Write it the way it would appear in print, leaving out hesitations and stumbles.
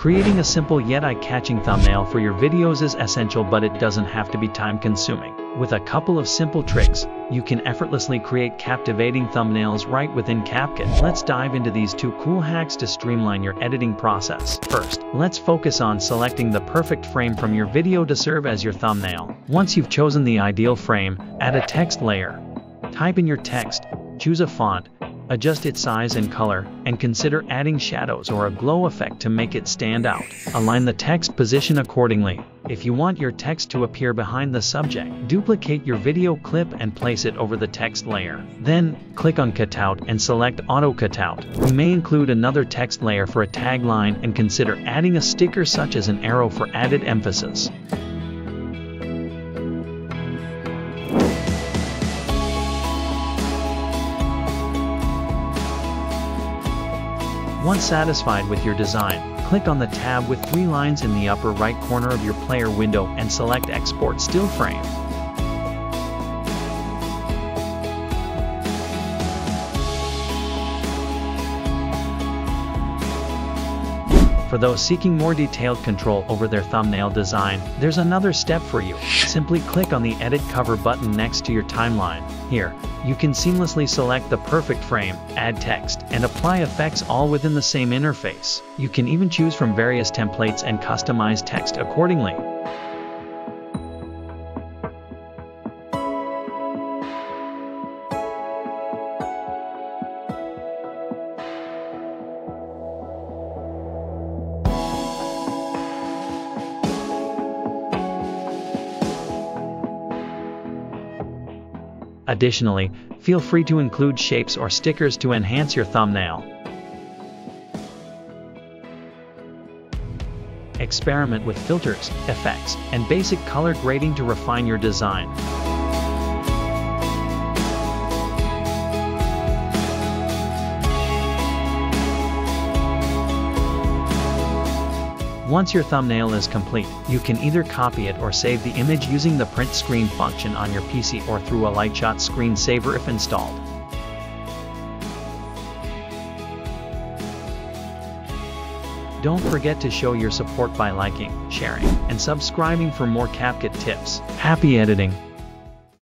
Creating a simple yet eye-catching thumbnail for your videos is essential, but it doesn't have to be time-consuming. With a couple of simple tricks, you can effortlessly create captivating thumbnails right within CapCut. Let's dive into these two cool hacks to streamline your editing process. First, let's focus on selecting the perfect frame from your video to serve as your thumbnail. Once you've chosen the ideal frame, add a text layer. Type in your text, choose a font, adjust its size and color, and consider adding shadows or a glow effect to make it stand out. Align the text position accordingly. If you want your text to appear behind the subject, duplicate your video clip and place it over the text layer. Then, click on Cutout and select Auto Cutout. You may include another text layer for a tagline and consider adding a sticker such as an arrow for added emphasis. Once satisfied with your design, click on the tab with three lines in the upper right corner of your player window and select Export Still Frame. For those seeking more detailed control over their thumbnail design, there's another step for you. Simply click on the Edit Cover button next to your timeline. Here, you can seamlessly select the perfect frame, add text, and apply effects all within the same interface. You can even choose from various templates and customize text accordingly. Additionally, feel free to include shapes or stickers to enhance your thumbnail. Experiment with filters, effects, and basic color grading to refine your design. Once your thumbnail is complete, you can either copy it or save the image using the print screen function on your PC or through a Lightshot screensaver if installed. Don't forget to show your support by liking, sharing, and subscribing for more CapCut tips. Happy editing!